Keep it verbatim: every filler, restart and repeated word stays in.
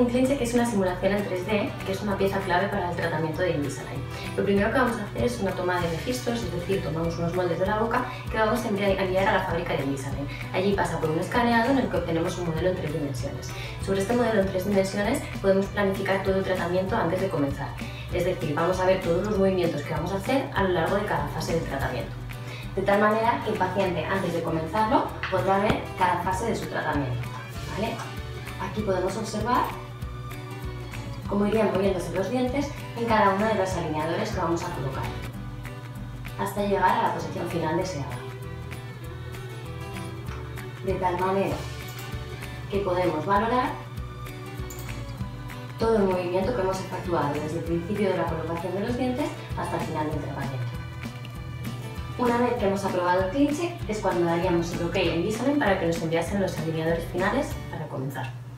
En Clincheck es una simulación en tres D, que es una pieza clave para el tratamiento de Invisalign. Lo primero que vamos a hacer es una toma de registros, es decir, tomamos unos moldes de la boca que vamos a enviar a la fábrica de Invisalign. Allí pasa por un escaneado en el que obtenemos un modelo en tres dimensiones. Sobre este modelo en tres dimensiones podemos planificar todo el tratamiento antes de comenzar. Es decir, vamos a ver todos los movimientos que vamos a hacer a lo largo de cada fase del tratamiento. De tal manera que el paciente, antes de comenzarlo, podrá ver cada fase de su tratamiento, ¿vale? Aquí podemos observar cómo irían moviéndose los dientes en cada uno de los alineadores que vamos a colocar, hasta llegar a la posición final deseada. De tal manera que podemos valorar todo el movimiento que hemos efectuado desde el principio de la colocación de los dientes hasta el final del tratamiento. Una vez que hemos aprobado el Clincheck es cuando daríamos el ok en Invisalign para que nos enviasen los alineadores finales para comenzar.